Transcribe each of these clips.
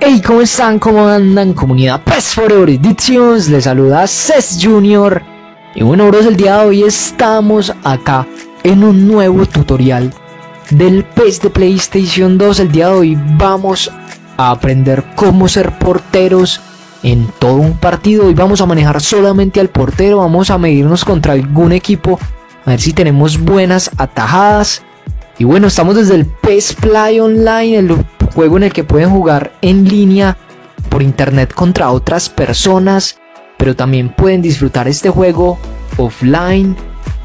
Hey, ¿cómo están? ¿Cómo andan? Comunidad PES Forever Editions, les saluda Ces Junior. Y bueno, bros, el día de hoy estamos acá en un nuevo tutorial del PES de PlayStation 2. El día de hoy vamos a aprender cómo ser porteros en todo un partido. Hoy vamos a manejar solamente al portero, vamos a medirnos contra algún equipo, a ver si tenemos buenas atajadas. Y bueno, estamos desde el PES Play Online, el juego en el que pueden jugar en línea por internet contra otras personas, pero también pueden disfrutar este juego offline,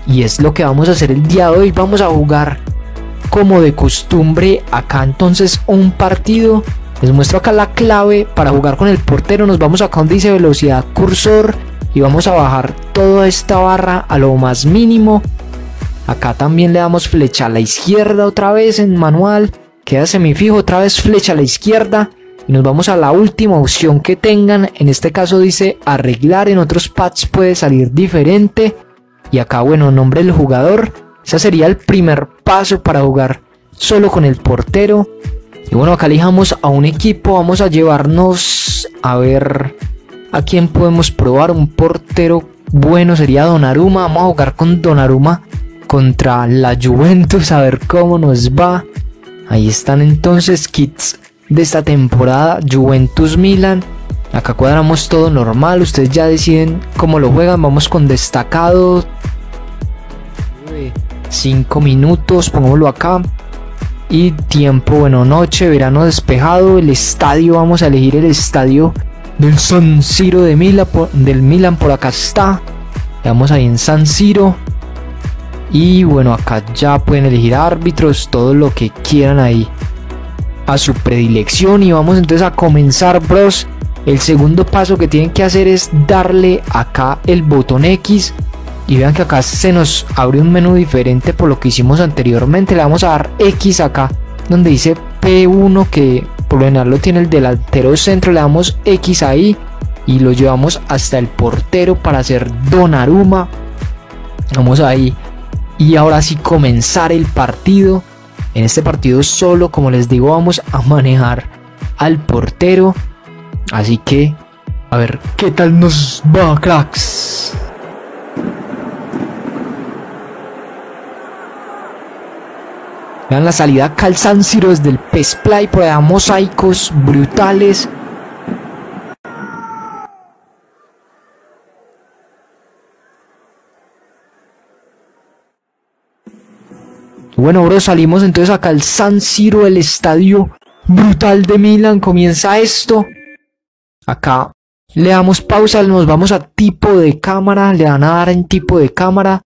y es lo que vamos a hacer el día de hoy. Vamos a jugar como de costumbre acá entonces un partido. Les muestro acá la clave para jugar con el portero. Nos vamos acá donde dice velocidad cursor y vamos a bajar toda esta barra a lo más mínimo. Acá también le damos flecha a la izquierda otra vez en manual, queda semifijo, otra vez flecha a la izquierda, y nos vamos a la última opción que tengan. En este caso dice arreglar, en otros pads puede salir diferente. Y acá, bueno, nombre del jugador. Ese sería el primer paso para jugar solo con el portero. Y bueno, acá elijamos a un equipo. Vamos a llevarnos a ver a quién podemos probar. Un portero bueno sería Donnarumma. Vamos a jugar con Donnarumma contra la Juventus, a ver cómo nos va. Ahí están entonces kits de esta temporada, Juventus Milan. Acá cuadramos todo normal, ustedes ya deciden cómo lo juegan. Vamos con destacado 5 minutos, pongámoslo acá. Y tiempo, bueno, noche, verano despejado. El estadio, vamos a elegir el estadio del San Siro de Milan, del Milan, por acá está. Le damos ahí en San Siro. Y bueno, acá ya pueden elegir árbitros, todo lo que quieran ahí a su predilección. Y vamos entonces a comenzar, bros. El segundo paso que tienen que hacer es darle acá el botón X. Y vean que acá se nos abre un menú diferente por lo que hicimos anteriormente. Le vamos a dar X acá donde dice P1, que por lo general lo tiene el delantero centro. Le damos X ahí y lo llevamos hasta el portero para hacer Donnarumma. Vamos ahí. Y ahora sí, comenzar el partido. En este partido solo, como les digo, vamos a manejar al portero. Así que, a ver, ¿qué tal nos va, cracks? Vean la salida acá al San Siro desde el PES Play. Por allá mosaicos brutales. Bueno, bro, salimos entonces acá al San Siro, el estadio brutal de Milan. Comienza esto. Acá le damos pausa, nos vamos a tipo de cámara. Le van a dar en tipo de cámara.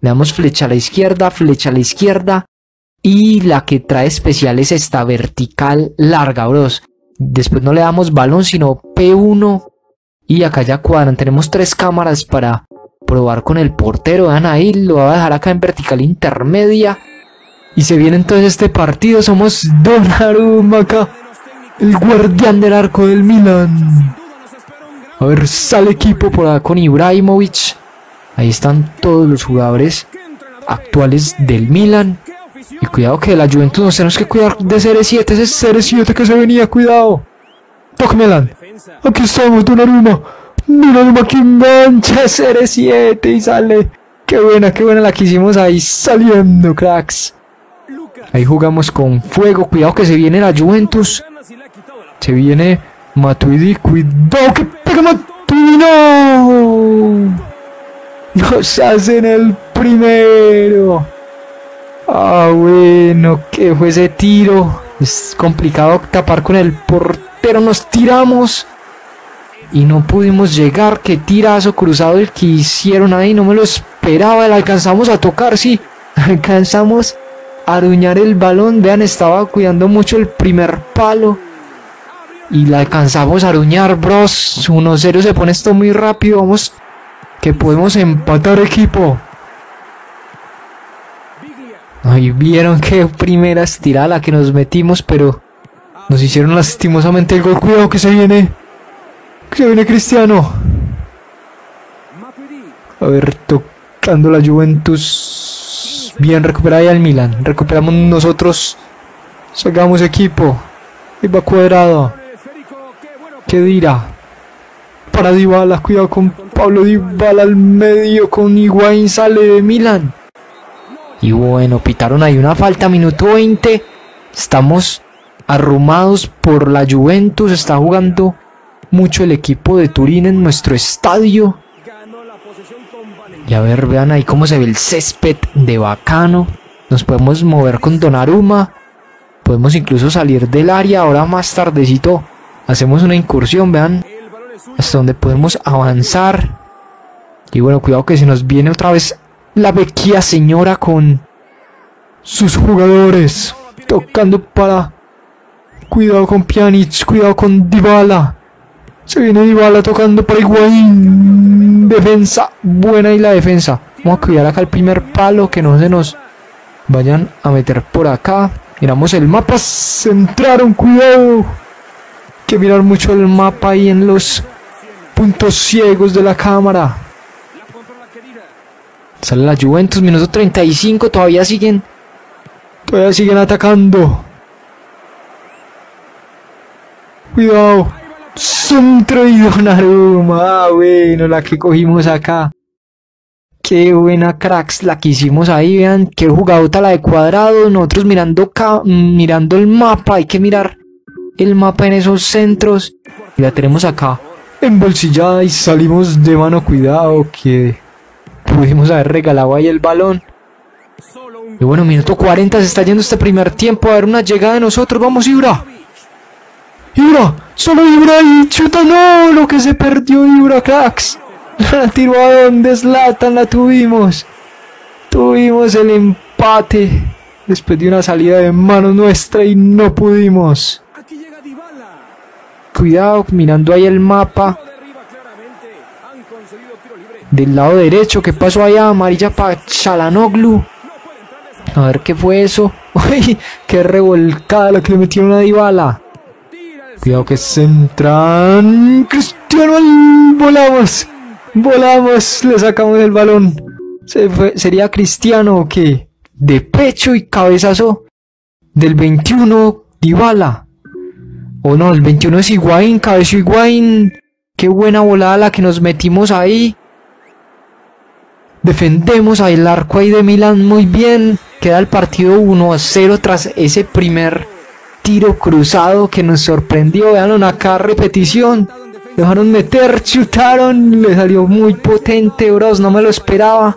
Le damos flecha a la izquierda, flecha a la izquierda. Y la que trae especial es esta vertical larga, bros. Después no le damos balón, sino P1. Y acá ya cuadran. Tenemos 3 cámaras para probar con el portero. Vean ahí, lo voy a dejar acá en vertical intermedia. Y se viene entonces este partido. Somos Donnarumma acá, el guardián del arco del Milan. A ver, sale equipo por acá con Ibrahimovic. Ahí están todos los jugadores actuales del Milan. Y cuidado que la Juventus nos tenemos que cuidar de CR7. Ese es CR7 que se venía, cuidado. Toque Milan. Aquí estamos, Donnarumma. Donnarumma que engancha CR7 y sale. Qué buena la que hicimos ahí saliendo, cracks. Ahí jugamos con fuego. Cuidado que se viene la Juventus. Se viene Matuidi. Cuidado que pega Matuidi. ¡No! Nos hacen el primero. Ah, bueno, ¿qué fue ese tiro? Es complicado tapar con el portero. Nos tiramos y no pudimos llegar. Qué tirazo cruzado el que hicieron ahí. No me lo esperaba. La alcanzamos a tocar, sí. Alcanzamos aruñar el balón, vean, estaba cuidando mucho el primer palo y la alcanzamos a aruñar, bros. 1-0, se pone esto muy rápido. Vamos que podemos empatar, equipo. Ahí vieron que primera estirada la que nos metimos, pero nos hicieron lastimosamente el gol. Cuidado que se viene, Cristiano. A ver, tocando la Juventus. Bien, recupera ahí al Milan. Recuperamos nosotros. Salgamos, equipo. Ahí va Cuadrado. ¿Qué dirá? Para Dybala, cuidado con Pablo Dybala al medio, con Higuaín, sale de Milan. Y bueno, pitaron ahí una falta, minuto 20. Estamos arrumados por la Juventus, está jugando mucho el equipo de Turín en nuestro estadio. Y a ver, vean ahí cómo se ve el césped de bacano. Nos podemos mover con Donnarumma. Podemos incluso salir del área. Ahora más tardecito hacemos una incursión, vean hasta donde podemos avanzar. Y bueno, cuidado que se nos viene otra vez la vecchia señora con sus jugadores. Tocando para... Cuidado con Pjanic, cuidado con Dybala. Se viene Dybala tocando para Higuaín. Defensa, buena y la defensa. Vamos a cuidar acá el primer palo, que no se nos vayan a meter por acá. Miramos el mapa, se entraron, cuidado. Hay que mirar mucho el mapa ahí en los puntos ciegos de la cámara. Sale la Juventus, minuto 35, todavía siguen atacando. Cuidado. Centro y Donnarumma. Ah, bueno, la que cogimos acá. Qué buena, cracks, la que hicimos ahí, vean. Qué jugadota la de Cuadrado. Nosotros mirando el mapa. Hay que mirar el mapa en esos centros. Y la tenemos acá embolsillada y salimos de mano. Cuidado que pudimos haber regalado ahí el balón. Y bueno, minuto 40. Se está yendo este primer tiempo. A ver una llegada de nosotros. Vamos, Ibra. Ibra, solo Ibra y chuta, no, lo que se perdió Ibra, cracks. La tiró a donde Zlatan, la tuvimos. Tuvimos el empate después de una salida de mano nuestra y no pudimos. Cuidado, mirando ahí el mapa. Del lado derecho, ¿qué pasó allá? Amarilla para Chalanoglu. A ver qué fue eso. Uy, qué revolcada la que le metieron a Dybala. Cuidado que se entran. Cristiano, volamos. Volamos, le sacamos el balón. Se fue, sería Cristiano que de pecho y cabezazo del 21 Dybala. O no, el 21 es Higuaín, cabezo Higuaín. Qué buena volada la que nos metimos ahí. Defendemos ahí el arco ahí de Milan muy bien. Queda el partido 1-0 tras ese primer tiro cruzado que nos sorprendió. Vean acá repetición, dejaron meter, chutaron, le salió muy potente, bros, no me lo esperaba.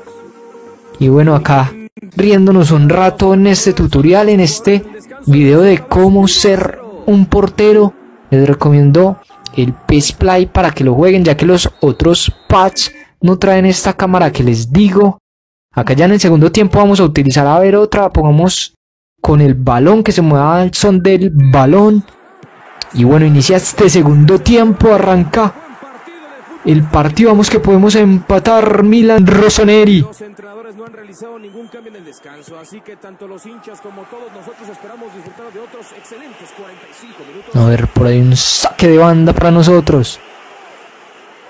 Y bueno, acá riéndonos un rato en este tutorial, en este video de cómo ser un portero. Les recomiendo el PES Play para que lo jueguen, ya que los otros patches no traen esta cámara que les digo. Acá ya en el segundo tiempo vamos a utilizar, a ver, otra, pongamos con el balón, que se mueva al son del balón. Y bueno, inicia este segundo tiempo, arranca el partido, vamos que podemos empatar. Milan Rossoneri. Los entrenadores no han realizado ningún cambio en el descanso, así que tanto los hinchas como todos nosotros esperamos disfrutar de otros excelentes 45 minutos. A ver, por ahí un saque de banda para nosotros.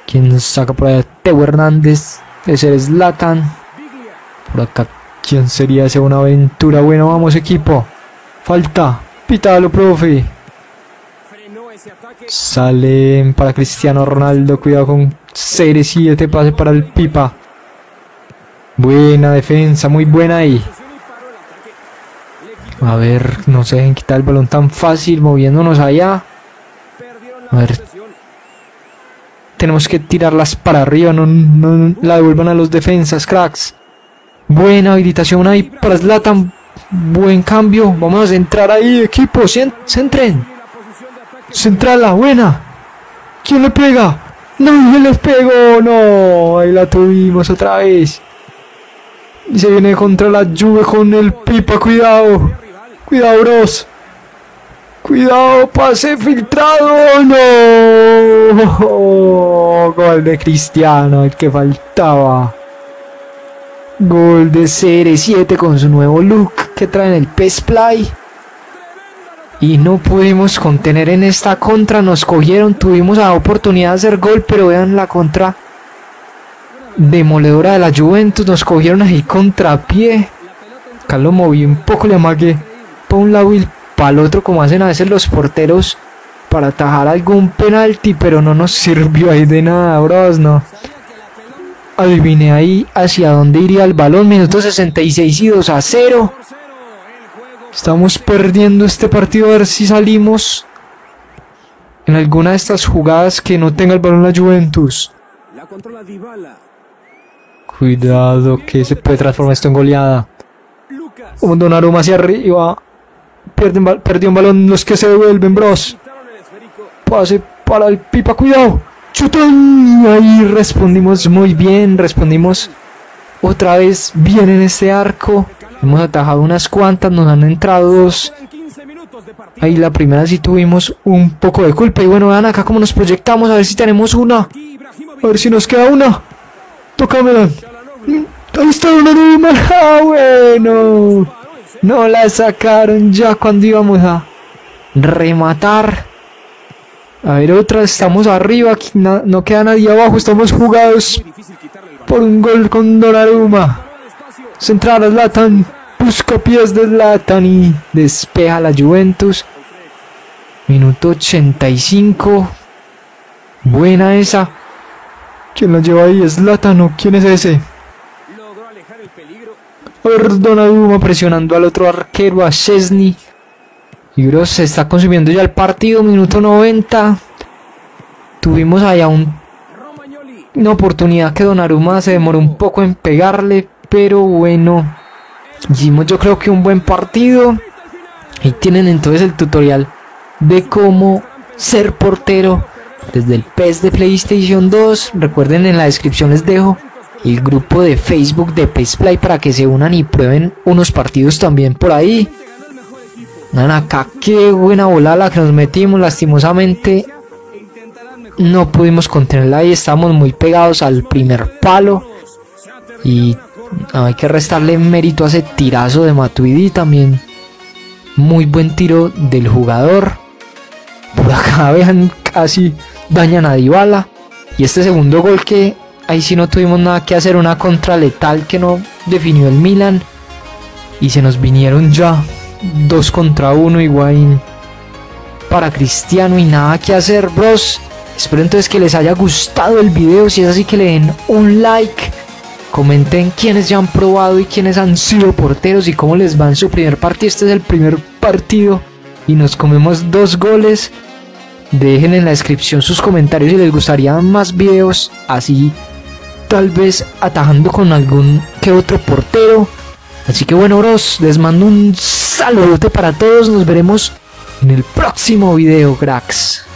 ¿Quién saca por allá? Teo Hernández, ese es Zlatan. Por acá, ¿quién sería ese? Buenaventura. Bueno, vamos equipo. Falta. Pítalo, profe. Salen para Cristiano Ronaldo. Cuidado con CR7. Pase para el Pipa. Buena defensa. Muy buena ahí. A ver, no se dejen quitar el balón tan fácil. Moviéndonos allá. A ver. Tenemos que tirarlas para arriba. No la devuelvan a los defensas, cracks. Buena habilitación ahí para Zlatan. Buen cambio. Vamos a entrar ahí, equipo. Centren. Centrala, buena. ¿Quién le pega? No, yo les pego. No, ahí la tuvimos otra vez. Y se viene contra la Juve con el Pipa. Cuidado. Cuidado, bros. Cuidado, pase filtrado. No. Gol de Cristiano, el que faltaba. Gol de CR7 con su nuevo look que trae en el PES Play. Y no pudimos contener en esta contra. Nos cogieron, tuvimos la oportunidad de hacer gol, pero vean la contra demoledora de la Juventus. Nos cogieron ahí contrapié. Acá lo moví un poco, le amagué por un lado y para el otro, como hacen a veces los porteros para atajar algún penalti, pero no nos sirvió ahí de nada, bros, no. Adiviné ahí hacia dónde iría el balón. Minuto 66 y 2-0. Estamos perdiendo este partido, a ver si salimos en alguna de estas jugadas que no tenga el balón la Juventus. Cuidado que se puede transformar esto en goleada. Un Donnarumma hacia arriba. Perdió un balón los que se devuelven, bros. Pase para el Pipa, cuidado. ¡Chutón! Ahí respondimos muy bien. Respondimos otra vez bien en este arco. Hemos atajado unas cuantas, nos han entrado dos. Ahí la primera sí tuvimos un poco de culpa. Y bueno, vean acá cómo nos proyectamos. A ver si tenemos una. A ver si nos queda una. Tócamela. Ahí está una normal. ¡Ah, bueno! No la sacaron ya cuando íbamos a rematar. A ver otra, estamos arriba, aquí no queda nadie abajo, estamos jugados por un gol con Donnarumma. Central a Zlatan, busca pies de Zlatan y despeja la Juventus. Minuto 85, buena esa. ¿Quién la lleva ahí? ¿Es Zlatan o quién es ese? A ver, Donnarumma presionando al otro arquero, a Chesney. Y bro, se está consumiendo ya el partido. Minuto 90. Tuvimos allá una oportunidad que Donnarumma se demoró un poco en pegarle, pero bueno, hicimos yo creo que un buen partido. Ahí tienen entonces el tutorial de cómo ser portero desde el PES de PlayStation 2. Recuerden, en la descripción les dejo el grupo de Facebook de PES Play para que se unan y prueben unos partidos también por ahí. Vean acá, qué buena bola la que nos metimos. Lastimosamente no pudimos contenerla ahí, estamos muy pegados al primer palo. Y hay que restarle mérito a ese tirazo de Matuidi también. Muy buen tiro del jugador. Por acá vean, casi dañan a Dybala. Y este segundo gol que ahí sí no tuvimos nada que hacer, una contra letal que no definió el Milan. Y se nos vinieron ya 2 contra 1, Higuaín para Cristiano y nada que hacer, bros. Espero entonces que les haya gustado el video. Si es así, que le den un like. Comenten quiénes ya han probado y quiénes han sido porteros y cómo les va en su primer partido. Este es el primer partido y nos comemos 2 goles. Dejen en la descripción sus comentarios si les gustaría más videos así, tal vez atajando con algún que otro portero. Así que bueno, bros, les mando un saludote para todos. Nos veremos en el próximo video, cracks.